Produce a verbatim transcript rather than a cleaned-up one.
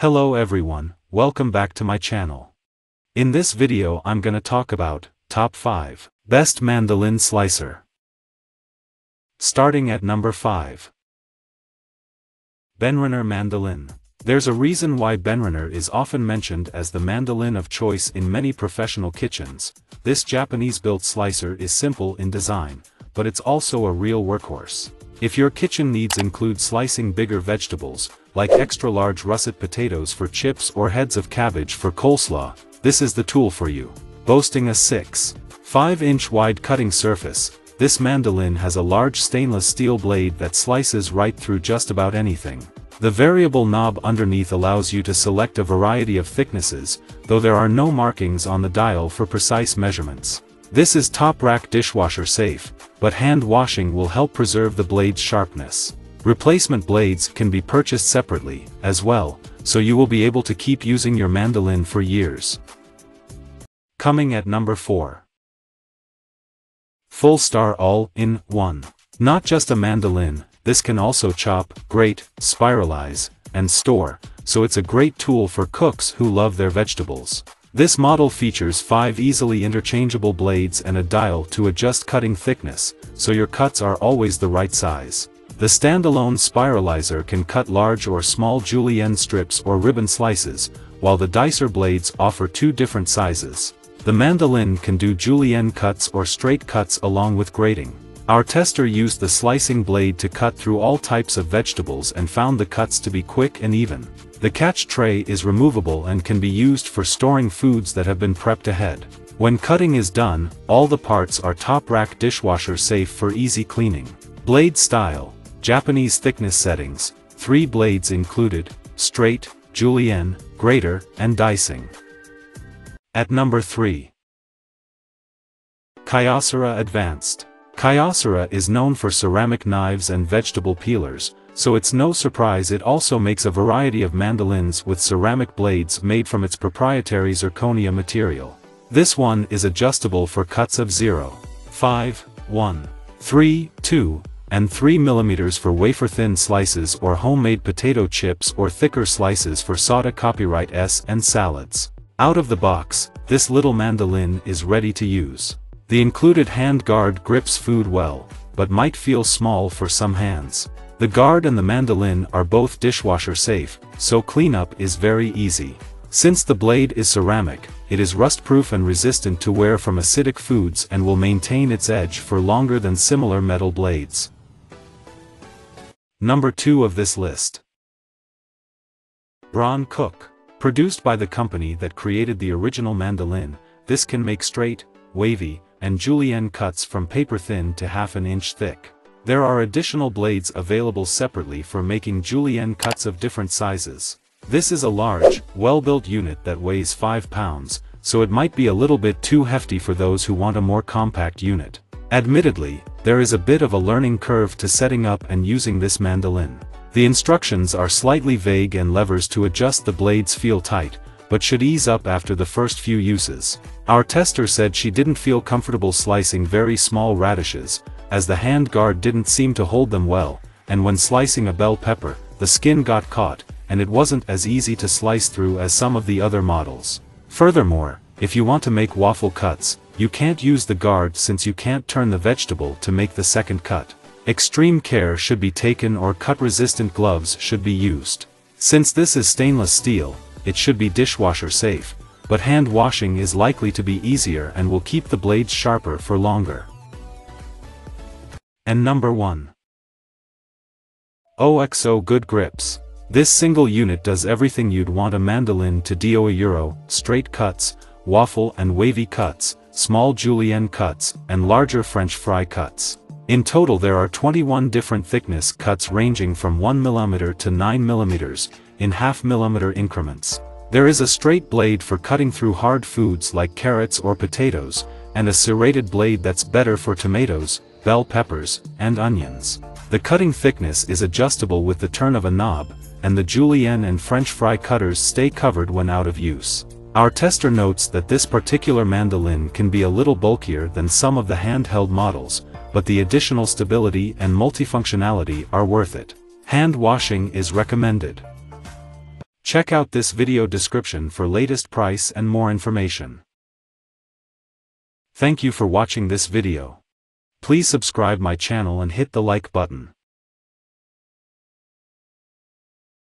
Hello everyone, welcome back to my channel. In this video I'm gonna talk about top five best mandolin slicer. Starting at number five. Benriner mandolin. There's a reason why Benriner is often mentioned as the mandolin of choice in many professional kitchens. This Japanese-built slicer is simple in design, but it's also a real workhorse. If your kitchen needs include slicing bigger vegetables, like extra-large russet potatoes for chips or heads of cabbage for coleslaw, this is the tool for you. Boasting a six point five inch wide cutting surface, this mandolin has a large stainless steel blade that slices right through just about anything. The variable knob underneath allows you to select a variety of thicknesses, though there are no markings on the dial for precise measurements. This is top rack dishwasher safe, but hand washing will help preserve the blade's sharpness. Replacement blades can be purchased separately, as well, so you will be able to keep using your mandolin for years. Coming at number four. Full Star All-in-One. Not just a mandolin, this can also chop, grate, spiralize, and store, so it's a great tool for cooks who love their vegetables. This model features five easily interchangeable blades and a dial to adjust cutting thickness, so your cuts are always the right size. The standalone spiralizer can cut large or small julienne strips or ribbon slices, while the dicer blades offer two different sizes. The mandolin can do julienne cuts or straight cuts along with grating. Our tester used the slicing blade to cut through all types of vegetables and found the cuts to be quick and even. The catch tray is removable and can be used for storing foods that have been prepped ahead. When cutting is done, all the parts are top rack dishwasher safe for easy cleaning. Blade style. Japanese thickness settings, three blades included, straight, julienne, grater, and dicing. At number three. Kyocera Advanced. Kyocera is known for ceramic knives and vegetable peelers, so it's no surprise it also makes a variety of mandolins with ceramic blades made from its proprietary zirconia material. This one is adjustable for cuts of zero point five, one, three, two, and three millimeters for wafer-thin slices or homemade potato chips or thicker slices for soda copyright s and salads. Out of the box, this little mandolin is ready to use. The included hand guard grips food well, but might feel small for some hands. The guard and the mandolin are both dishwasher safe, so cleanup is very easy. Since the blade is ceramic, it is rust-proof and resistant to wear from acidic foods and will maintain its edge for longer than similar metal blades. Number two of this list. Bron Coucke. Produced by the company that created the original mandolin, this can make straight, wavy, and julienne cuts from paper thin to half an inch thick. There are additional blades available separately for making julienne cuts of different sizes. This is a large, well-built unit that weighs five pounds, so it might be a little bit too hefty for those who want a more compact unit. Admittedly, there is a bit of a learning curve to setting up and using this mandolin. The instructions are slightly vague and levers to adjust the blades feel tight, but should ease up after the first few uses. Our tester said she didn't feel comfortable slicing very small radishes, as the hand guard didn't seem to hold them well, and when slicing a bell pepper, the skin got caught, and it wasn't as easy to slice through as some of the other models. Furthermore, if you want to make waffle cuts, you can't use the guard since you can't turn the vegetable to make the second cut. Extreme care should be taken or cut-resistant gloves should be used. Since this is stainless steel, it should be dishwasher safe, but hand washing is likely to be easier and will keep the blades sharper for longer. And number one. O X O Good Grips. This single unit does everything you'd want a mandolin to do: euro, straight cuts, waffle and wavy cuts, small julienne cuts, and larger French fry cuts. In total there are twenty-one different thickness cuts ranging from one millimeter to nine millimeters, in half millimeter increments. There is a straight blade for cutting through hard foods like carrots or potatoes, and a serrated blade that's better for tomatoes, bell peppers, and onions. The cutting thickness is adjustable with the turn of a knob, and the julienne and French fry cutters stay covered when out of use. Our tester notes that this particular mandolin can be a little bulkier than some of the handheld models, but the additional stability and multifunctionality are worth it. Hand washing is recommended. Check out this video description for latest price and more information. Thank you for watching this video. Please subscribe my channel and hit the like button.